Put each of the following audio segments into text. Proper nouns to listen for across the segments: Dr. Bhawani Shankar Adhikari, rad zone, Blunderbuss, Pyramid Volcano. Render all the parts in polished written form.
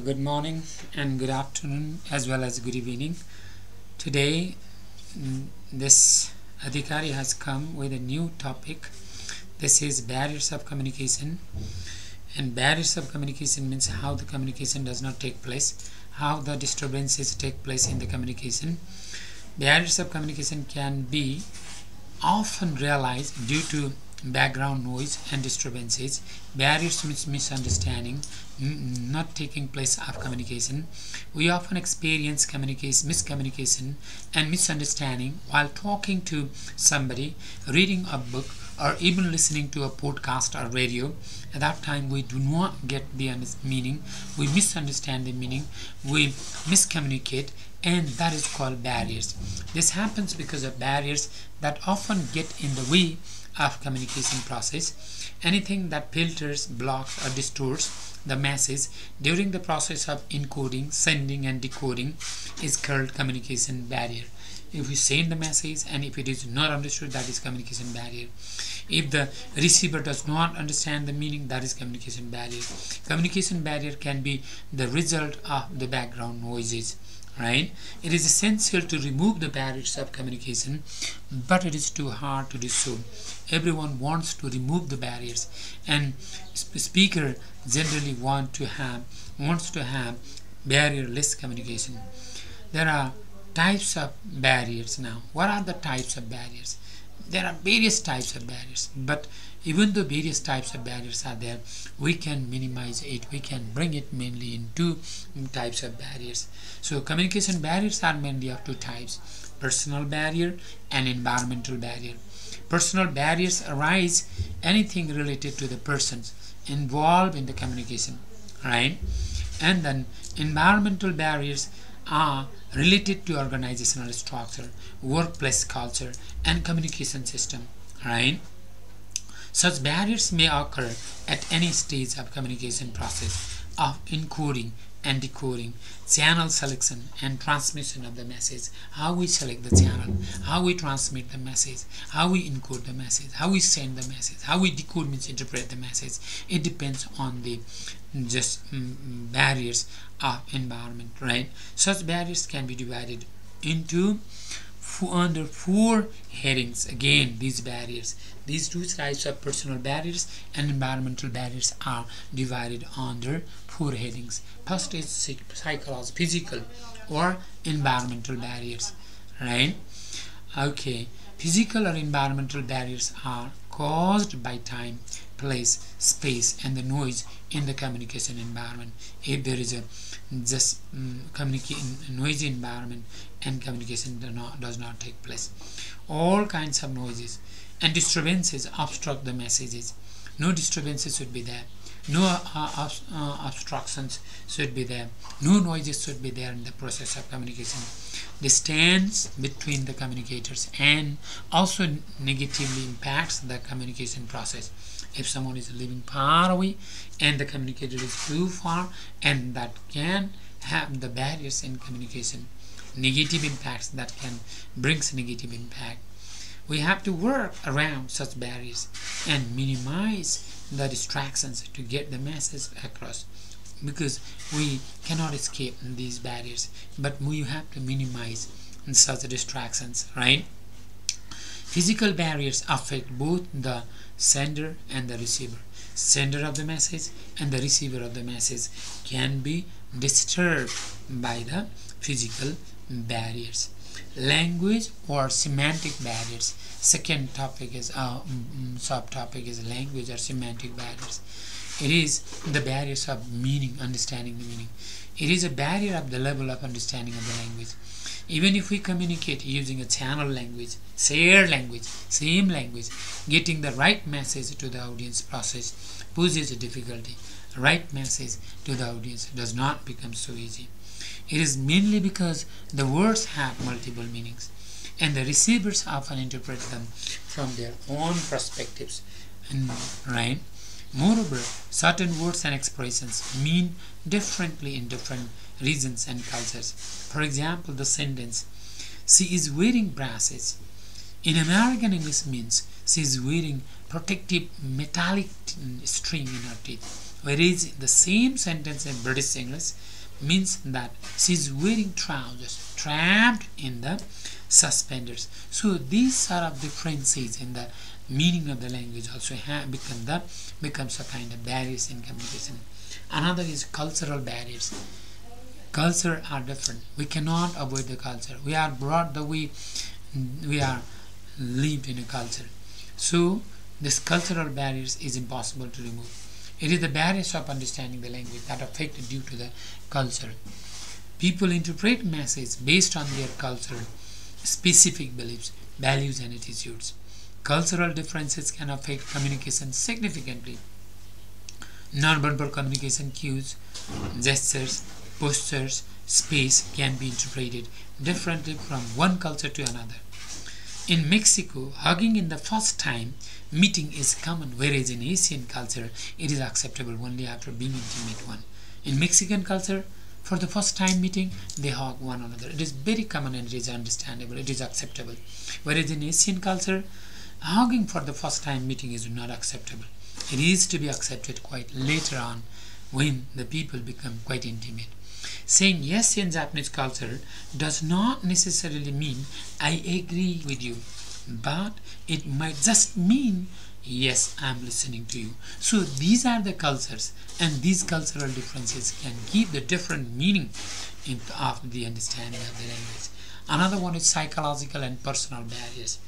Good morning and good afternoon as well as good evening. Today this Adhikari has come with a new topic. This is barriers of communication, and barriers of communication means how the communication does not take place, how the disturbances take place in the communication. Barriers of communication can be often realized due to background noise and disturbances. Barriers means misunderstanding, not taking place of communication. We often experience miscommunication and misunderstanding while talking to somebody, reading a book, or even listening to a podcast or radio. At that time we do not get the meaning, we misunderstand the meaning, we miscommunicate, and that is called barriers. This happens because of barriers that often get in the way of communication process. Anything that filters, blocks, or distorts the message during the process of encoding, sending, and decoding is called communication barrier. If you send the message and if it is not understood, that is communication barrier. If the receiver does not understand the meaning, that is communication barrier. Communication barrier can be the result of the background noises. Right? It is essential to remove the barriers of communication, but it is too hard to do so. Everyone wants to remove the barriers, and speaker generally wants to have barrierless communication. There are types of barriers now. What are the types of barriers? There are various types of barriers, but even though various types of barriers are there, we can minimize it. We can bring it mainly in two types of barriers. So communication barriers are mainly of two types: personal barrier and environmental barrier. Personal barriers arise anything related to the persons involved in the communication, right? And then environmental barriers are related to organizational structure, workplace culture, and communication system, right? Such barriers may occur at any stage of communication process, of encoding and decoding, channel selection and transmission of the message, how we select the channel, how we transmit the message, how we encode the message, how we send the message, how we decode means interpret the message. It depends on the barriers of environment, right? Such barriers can be divided into under four headings. Again, these two types of personal barriers and environmental barriers are divided under four headings. First is psychological, physical or environmental barriers, right? Okay, physical or environmental barriers are caused by time, place, space, and the noise in the communication environment. If there is a noisy environment and communication does not take place, all kinds of noises and disturbances obstruct the messages. No disturbances should be there, no obstructions should be there, no noises should be there in the process of communication. Distance between the communicators and also negatively impacts the communication process. If someone is living far away and the communicator is too far, and that can have the barriers in communication, negative impacts, that can brings negative impact. We have to work around such barriers and minimize the distractions to get the message across, because we cannot escape these barriers, but we have to minimize such distractions, right? Physical barriers affect both the sender and the receiver. Sender of the message and the receiver of the message can be disturbed by the physical barriers. Language or semantic barriers. Second topic is subtopic is language or semantic barriers. It is the barriers of meaning, understanding the meaning. It is a barrier of the level of understanding of the language. Even if we communicate using a channel language, shared language, same language, getting the right message to the audience process poses a difficulty. Right message to the audience does not become so easy. It is mainly because the words have multiple meanings, and the receivers often interpret them from their own perspectives, right? Moreover, certain words and expressions mean differently in different regions and cultures. For example, the sentence, "She is wearing braces," in American English means, "She is wearing protective metallic string in her teeth." whereas the same sentence in British English means that she's wearing trousers trapped in the suspenders. So these sort of differences in the meaning of the language also becomes a kind of barriers in communication. Another is cultural barriers. Cultures are different. We cannot avoid the culture. We are brought the way we are lived in a culture. So this cultural barriers is impossible to remove. It is the barriers of understanding the language that affect due to the culture. People interpret messages based on their culture, specific beliefs, values and attitudes. Cultural differences can affect communication significantly. Non-verbal communication cues, gestures, postures, space can be interpreted differently from one culture to another. In Mexico, hugging in the first time meeting is common, whereas in Asian culture, it is acceptable only after being intimate one. In Mexican culture, for the first time meeting, they hug one another. It is very common and it is understandable, it is acceptable. Whereas in Asian culture, hugging for the first time meeting is not acceptable. It is to be accepted quite later on when the people become quite intimate. Saying yes in Japanese culture does not necessarily mean I agree with you, but it might just mean yes, I'm listening to you. So these are the cultures, and these cultural differences can give the different meaning of the understanding of the language. Another one is psychological and personal barriers.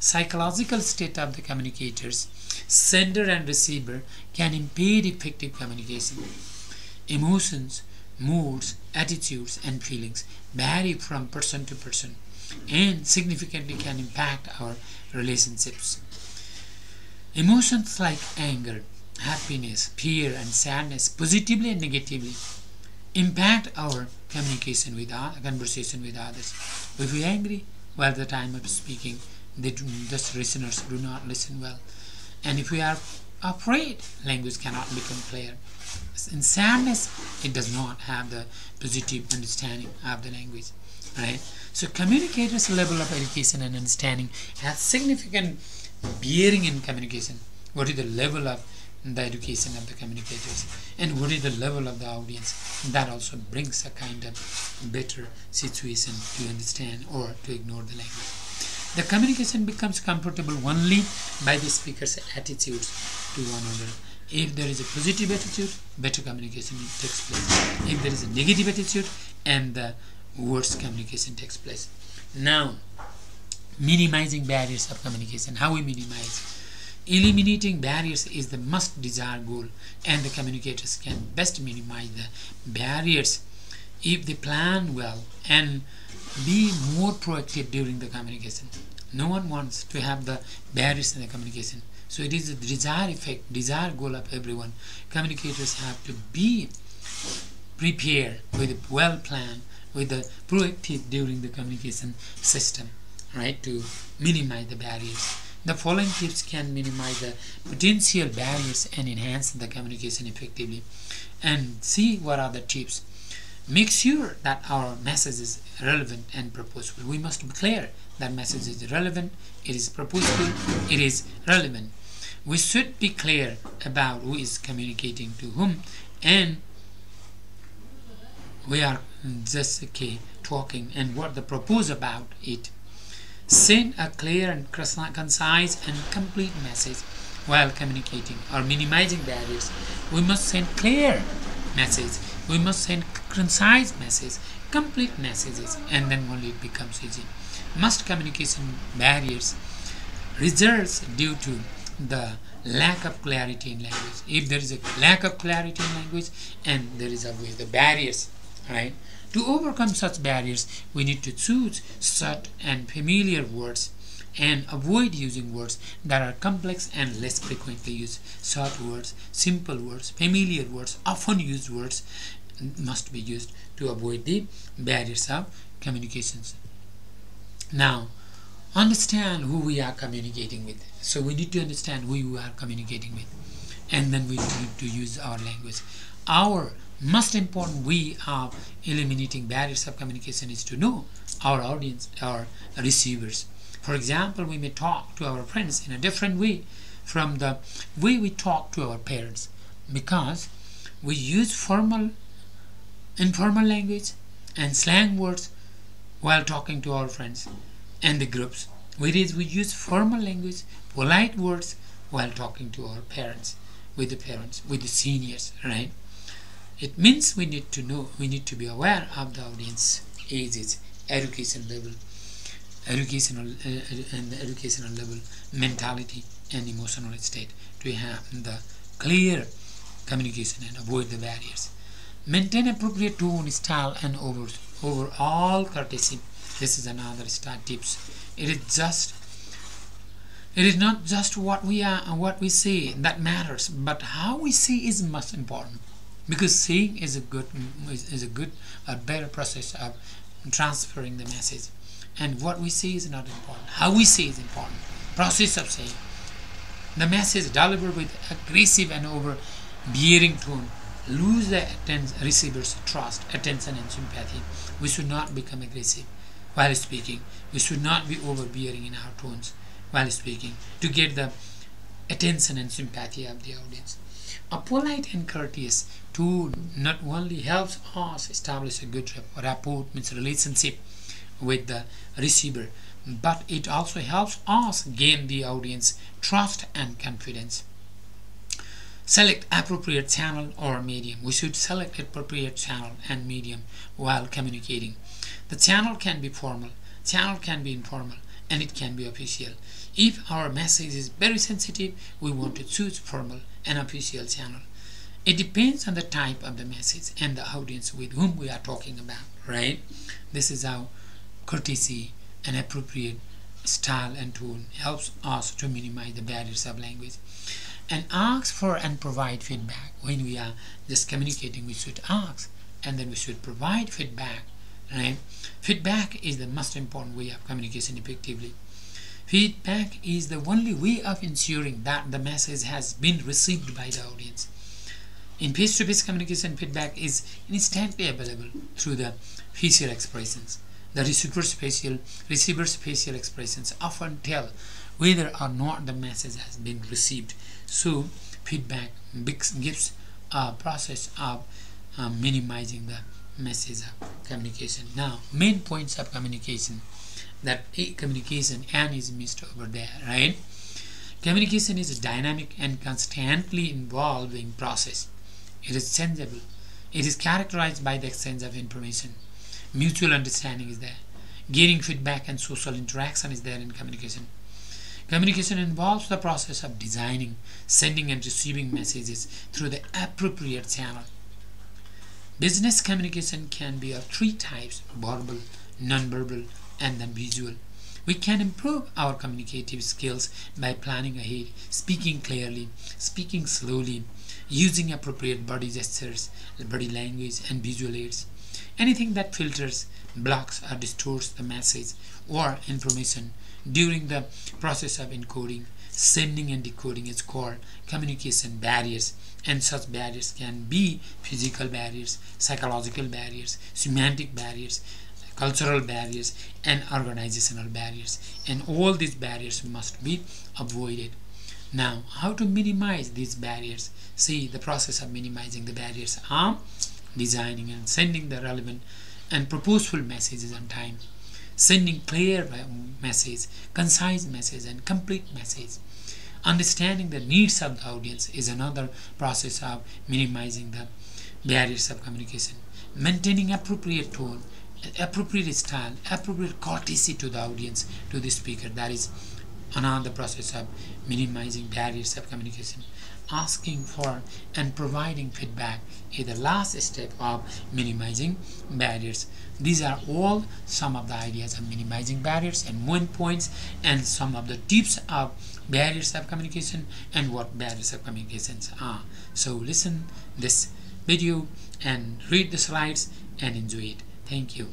Psychological state of the communicators, sender and receiver, can impede effective communication. Emotions, moods, attitudes, and feelings vary from person to person and significantly can impact our relationships. Emotions like anger, happiness, fear, and sadness positively and negatively impact our communication with conversation with others. If we are angry, well, at the time of speaking, listeners do not listen well. And if we are afraid, language cannot become clear. In sadness, it does not have the positive understanding of the language, right? So communicators' level of education and understanding has significant bearing in communication. What is the level of the education of the communicators and what is the level of the audience? That also brings a kind of better situation to understand or to ignore the language. The communication becomes comfortable only by the speaker's attitudes to one another. If there is a positive attitude, better communication takes place. If there is a negative attitude, and the worse communication takes place. Now, minimizing barriers of communication. How we minimize? Eliminating barriers is the most desired goal, and the communicators can best minimize the barriers if they plan well and be more proactive during the communication. No one wants to have the barriers in the communication. So it is the desired goal of everyone. Communicators have to be prepared with well planned, with the proactive during the communication system, right, to minimize the barriers. The following tips can minimize the potential barriers and enhance the communication effectively. And see what are the tips. Make sure that our message is relevant and purposeful. We must be clear that message is relevant, it is purposeful, it is relevant. We should be clear about who is communicating to whom, and we are just talking and what the purpose about it. Send a clear and concise and complete message while communicating or minimizing barriers. We must send clear message. We must send concise messages, complete messages, and then only it becomes easy. Most communication barriers results due to the lack of clarity in language. If there is a lack of clarity in language, and there is always the barriers, right? To overcome such barriers, we need to choose short and familiar words and avoid using words that are complex and less frequently used. Short words, simple words, familiar words, often used words must be used to avoid the barriers of communications. Now, understand who we are communicating with. So we need to understand who we are communicating with, and then we need to use our language. Our most important way of eliminating barriers of communication is to know our audience, our receivers. For example, we may talk to our friends in a different way from the way we talk to our parents, because We use formal, informal language and slang words while talking to our friends and the groups, whereas we use formal language, polite words while talking to our parents, with the seniors, right? It means we need to know, we need to be aware of the audience ages, education level, educational level, mentality and emotional state to have the clear communication and avoid the barriers. Maintain appropriate tone, style and overall courtesy. This is another star tips. It is not just what we are and what we say that matters, but how we say is most important, because saying is a better process of transferring the message. And what we say is not important. How we say is important. Process of saying. The message delivered with aggressive and overbearing tone lose the receiver's trust, attention and sympathy. We should not become aggressive while speaking. We should not be overbearing in our tones while speaking to get the attention and sympathy of the audience. A polite and courteous tone not only helps us establish a good rapport, means relationship with the receiver, but it also helps us gain the audience trust and confidence. Select appropriate channel or medium. We should select appropriate channel and medium while communicating. The channel can be formal, channel can be informal, and it can be official. If our message is very sensitive, we want to choose formal and official channel. It depends on the type of the message and the audience with whom we are talking about, right? This is how courtesy and appropriate style and tone helps us to minimize the barriers of language. And ask for and provide feedback. When we are just communicating, we should ask and then we should provide feedback, right? Feedback is the most important way of communication effectively. Feedback is the only way of ensuring that the message has been received by the audience. In face-to-face communication, feedback is instantly available through the facial expressions. The receiver's facial expressions often tell whether or not the message has been received. So, feedback gives a process of minimizing the message of communication. Now, main points of communication, that communication and is missed over there, right? Communication is a dynamic and constantly evolving process. It is changeable. It is characterized by the exchange of information. Mutual understanding is there. Gaining feedback and social interaction is there in communication. Communication involves the process of designing, sending and receiving messages through the appropriate channel. Business communication can be of three types: verbal, non-verbal, and then visual. We can improve our communicative skills by planning ahead, speaking clearly, speaking slowly, using appropriate body gestures, body language, and visual aids. Anything that filters, blocks, or distorts the message or information during the process of encoding, sending, and decoding is called communication barriers. And such barriers can be physical barriers, psychological barriers, semantic barriers, cultural barriers, and organizational barriers. And all these barriers must be avoided. Now, how to minimize these barriers? See, the process of minimizing the barriers are designing and sending the relevant and purposeful messages on time, sending clear message, concise message, and complete message. Understanding the needs of the audience is another process of minimizing the barriers of communication. Maintaining appropriate tone, appropriate style, appropriate courtesy to the audience, to the speaker. That is another process of minimizing barriers of communication. Asking for and providing feedback is the last step of minimizing barriers. These are all some of the ideas of minimizing barriers and main points, and some of the tips of barriers of communication and what barriers of communications are. So listen this video and read the slides and enjoy it. Thank you.